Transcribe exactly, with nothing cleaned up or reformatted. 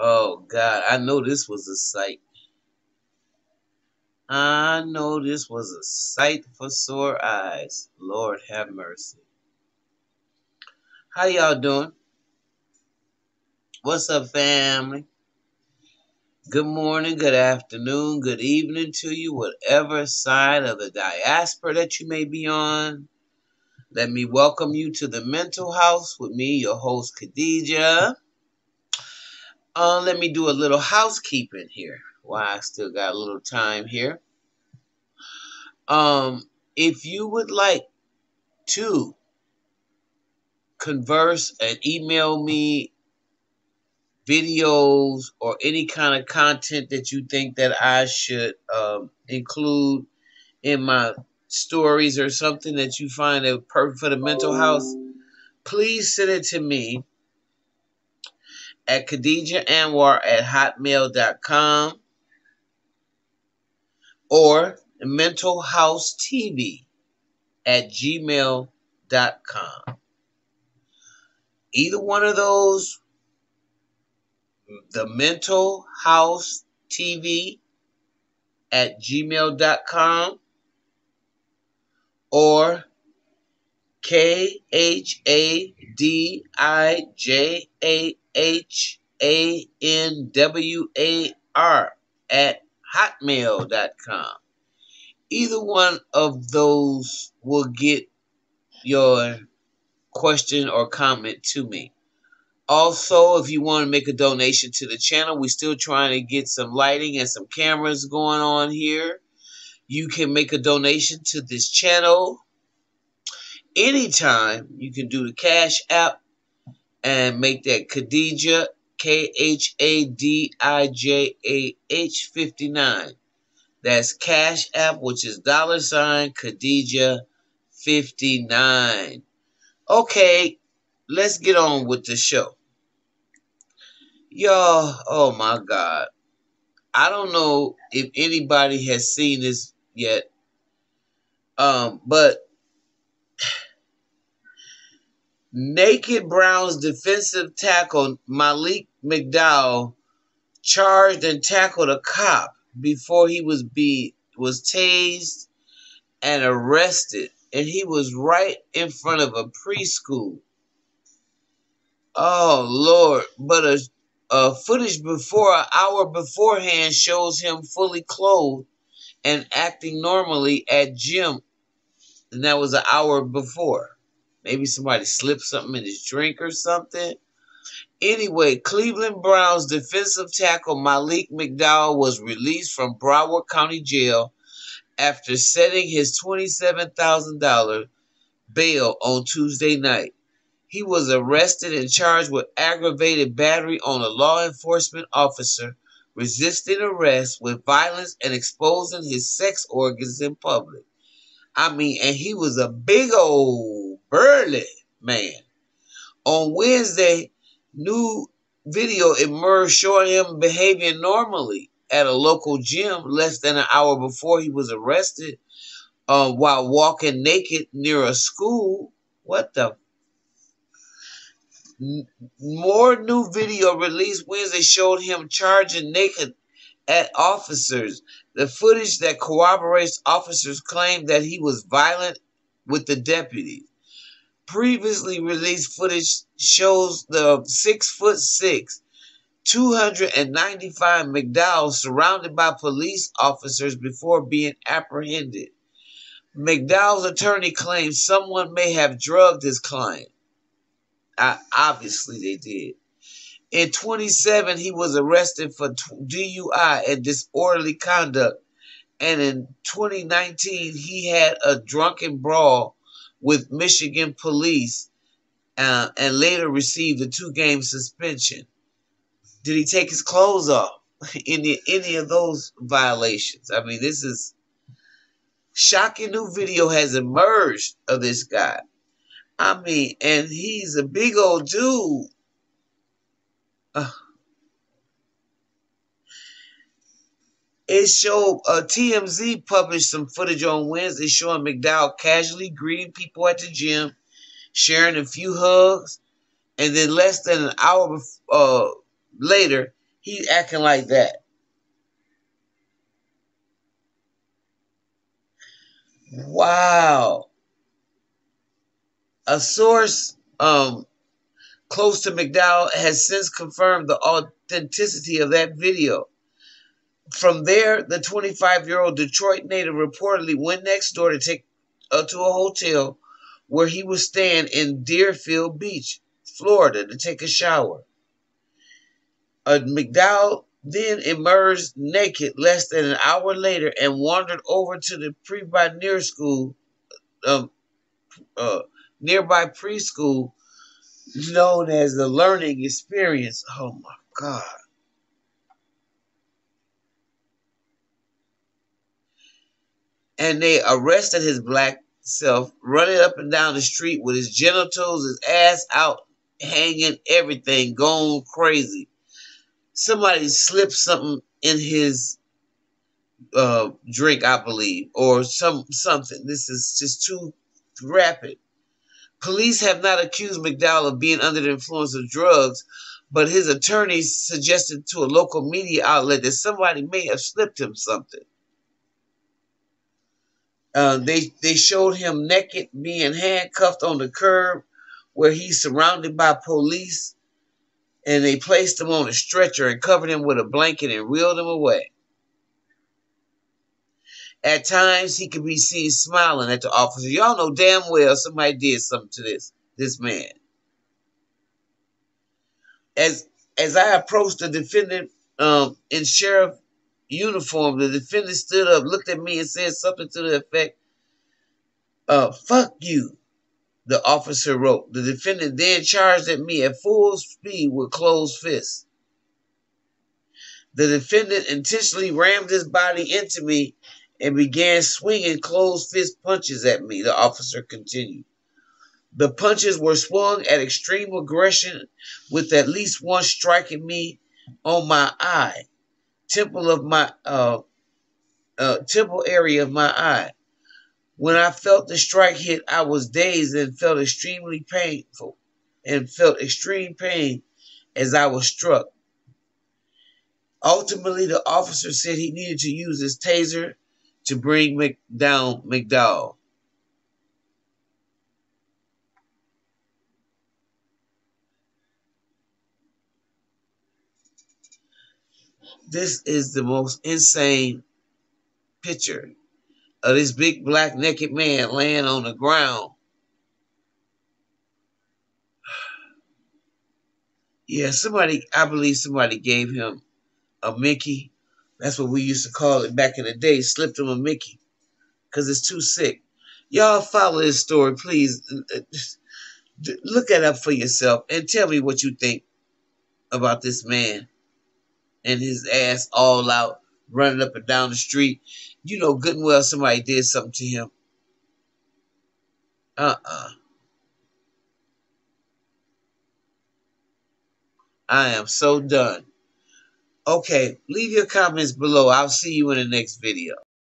Oh, God, I know this was a sight. I know this was a sight for sore eyes. Lord have mercy. How y'all doing? What's up, family? Good morning, good afternoon, good evening to you, whatever side of the diaspora that you may be on. Let me welcome you to the Mental House with me, your host, Khadijah. Uh, let me do a little housekeeping here. Why well, I still got a little time here. Um, if you would like to converse and email me videos or any kind of content that you think that I should um, include in my stories or something that you find perfect for the Mental House, please send it to me at Khadijah Anwar at hotmail dot com or mentalhousetv at gmail dot com. Either one of those, the Mental House T V at gmail dot com or K H A D I J A H A N W A R at hotmail dot com. Either one of those will get your question or comment to me. Also, if you want to make a donation to the channel, we're still trying to get some lighting and some cameras going on here. You can make a donation to this channel anytime. You can do the Cash App and make that Khadijah, K H A D I J A H fifty-nine. That's Cash App, which is dollar sign Khadijah fifty-nine. Okay, let's get on with the show. Y'all, oh my God. I don't know if anybody has seen this yet, um, but naked Browns defensive tackle Malik McDowell charged and tackled a cop before he was beat, was tased and arrested, and he was right in front of a preschool. Oh, Lord. But a, a footage before, an hour beforehand, shows him fully clothed and acting normally at gym. And that was an hour before. Maybe somebody slipped something in his drink or something. Anyway, Cleveland Browns defensive tackle Malik McDowell was released from Broward County Jail after setting his twenty-seven thousand dollars bail on Tuesday night. He was arrested and charged with aggravated battery on a law enforcement officer, resisting arrest with violence, and exposing his sex organs in public. I mean, and he was a big old burly man. On Wednesday, new video emerged showing him behaving normally at a local gym less than an hour before he was arrested uh, while walking naked near a school. What the? More new video released Wednesday showed him charging naked at officers. The footage that corroborates officers' claim that he was violent with the deputy. Previously released footage shows the six foot six, two hundred ninety-five McDowell surrounded by police officers before being apprehended. McDowell's attorney claims someone may have drugged his client. I, obviously they did. In twenty-seven, he was arrested for D U I and disorderly conduct. And in twenty nineteen, he had a drunken brawl with Michigan police uh, and later received a two-game suspension. Did he take his clothes off in the, any of those violations? I mean, this is shocking. New video has emerged of this guy. I mean, and he's a big old dude. Uh, it showed, uh, T M Z published some footage on Wednesday showing McDowell casually greeting people at the gym, sharing a few hugs, and then less than an hour before, uh, later, He acting like that. Wow. A source um, close to McDowell has since confirmed the authenticity of that video. From there, the twenty-five-year-old Detroit native reportedly went next door to take uh, to a hotel where he was staying in Deerfield Beach, Florida, to take a shower. Uh, McDowell then emerged naked less than an hour later and wandered over to the pre-by near school, um, uh, nearby preschool known as the Learning Experience. Oh my God. And they arrested his black self, running up and down the street with his genitals, his ass out, hanging, everything, going crazy. Somebody slipped something in his uh, drink, I believe, or some something. This is just too rapid. Police have not accused McDowell of being under the influence of drugs, but his attorney suggested to a local media outlet that somebody may have slipped him something. Uh, they, they showed him naked, being handcuffed on the curb, where he's surrounded by police, and they placed him on a stretcher and covered him with a blanket and reeled him away. At times, he could be seen smiling at the officer. Y'all know damn well somebody did something to this, this man. As, as I approached the defendant um, in sheriff uniform, the defendant stood up, looked at me, and said something to the effect, uh, fuck you, the officer wrote. The defendant then charged at me at full speed with closed fists. The defendant intentionally rammed his body into me and began swinging closed fist punches at me, the officer continued. The punches were swung at extreme aggression, with at least one striking me on my eye. Temple of my uh, uh, temple area of my eye. When I felt the strike hit, I was dazed and felt extremely painful, and felt extreme pain as I was struck. Ultimately, the officer said he needed to use his taser to bring Mc down McDowell. This is the most insane picture of this big black naked man laying on the ground. Yeah, somebody, I believe somebody gave him a Mickey. That's what we used to call it back in the day, slipped him a Mickey, because it's too sick. Y'all follow this story, please. Look it up for yourself and tell me what you think about this man and his ass all out, running up and down the street. You know good and well somebody did something to him. Uh-uh. I am so done. Okay, leave your comments below. I'll see you in the next video.